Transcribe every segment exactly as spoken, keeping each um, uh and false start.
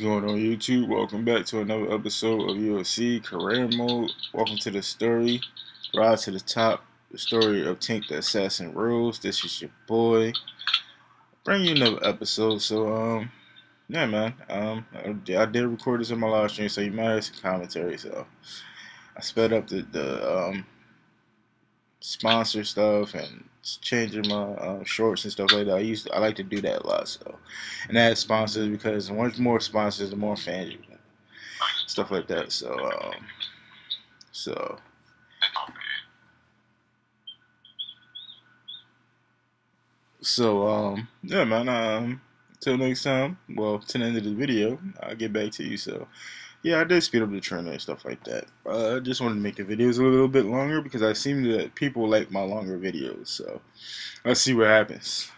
What's going on, YouTube? Welcome back to another episode of U F C Career Mode. Welcome to the story, Rise to the Top, the story of Tink the Assassin Rules. This is your boy. Bring you another episode. So, um, yeah, man. Um, I, I did record this in my live stream, so you might have some commentary. So, I sped up the, the um, sponsor stuff and changing my uh, shorts and stuff like that. I used to, I like to do that a lot. So, and I had sponsors because once more sponsors, the more fans you get, stuff like that. So, um, so so um, yeah, man. Um, till next time. Well, till the end of the video, I'll get back to you. So. Yeah, I did speed up the trend and stuff like that. Uh, I just wanted to make the videos a little bit longer because I seem that people like my longer videos. So, let's see what happens.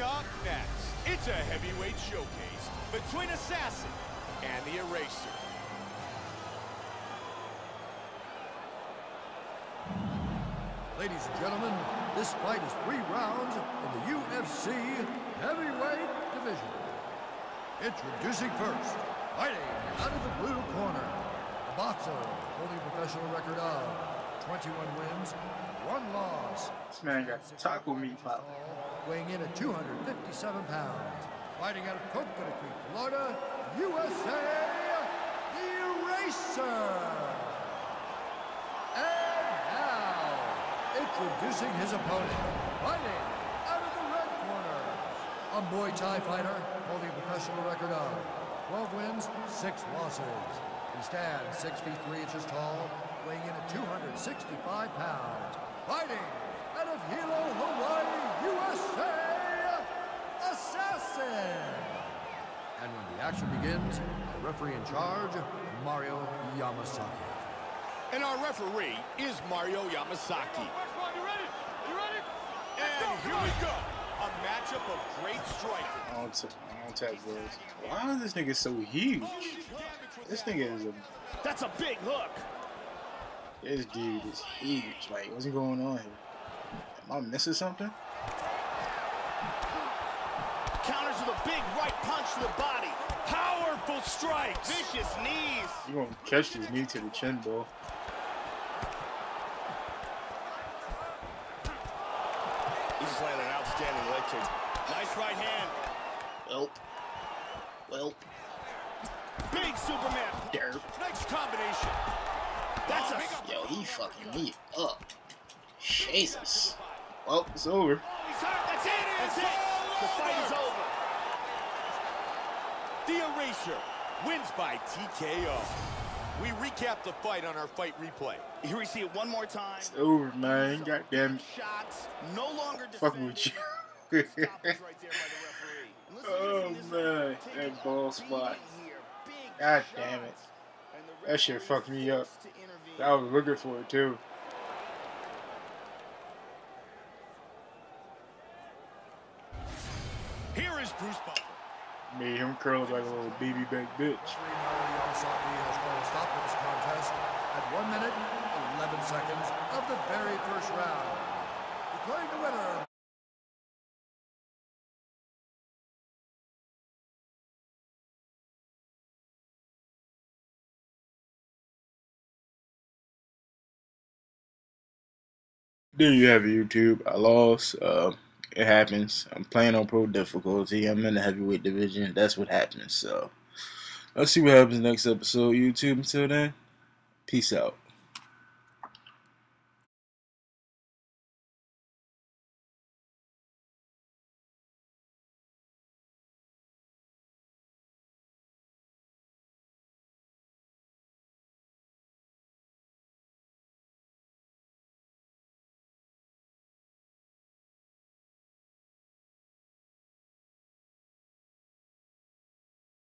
Up next, it's a heavyweight showcase between Assassin and the Eraser. Ladies and gentlemen, this fight is three rounds in the U F C heavyweight division. Introducing first, fighting out of the blue corner, a boxer holding a professional record of twenty-one wins, one loss. This man got taco meat pop. Weighing in at two hundred fifty-seven pounds, fighting out of Coconut Creek, Florida, U S A, the Eraser. And now, introducing his opponent, fighting out of the red corner, a Muay Thai fighter holding a professional record of twelve wins, six losses. He stands six feet three inches tall, weighing in at two hundred sixty-five pounds, fighting out of Hilo, Hawaii, U S A, Assassin! And when the action begins, the referee in charge, Mario Yamasaki. And our referee is Mario Yamasaki. Are you ready? Are you ready? And go, here we go. A matchup of great striking. I don't, I don't tap words. Why is this nigga so huge? This nigga is a... That's a big hook. This dude is huge. Like, what's going on here? Am I missing something? Counters with a big right punch to the body. Powerful strikes. Vicious knees. You're going to catch his knee to the chin, bro. He's just landed an outstanding leg kick. Nice right hand. Welp. Welp. Big Superman. Derp. Next combination. That's a... Yo, he fucking me up. Jesus. Well, it's over. He's hurt. That's it. That's it. The fight is over. The Eraser wins by T K O. We recap the fight on our fight replay. Here we see it one more time. It's over, man. Goddamn. Shots no longer. Fuck with you. Right there by the referee. Listen, oh man, that ball spot. God damn it. That shit fucked me up. I was looking for it too. Bruce Buffer. Made him curls like a little B B back bitch. Yamasaki has called a stop to this contest at one minute, eleven seconds of the very first round. Declaring the winner. There you have it, YouTube. I lost. Uh, it happens. I'm playing on pro difficulty. I'm in the heavyweight division. That's what happens. So let's see what happens next episode, YouTube. Until then, peace out.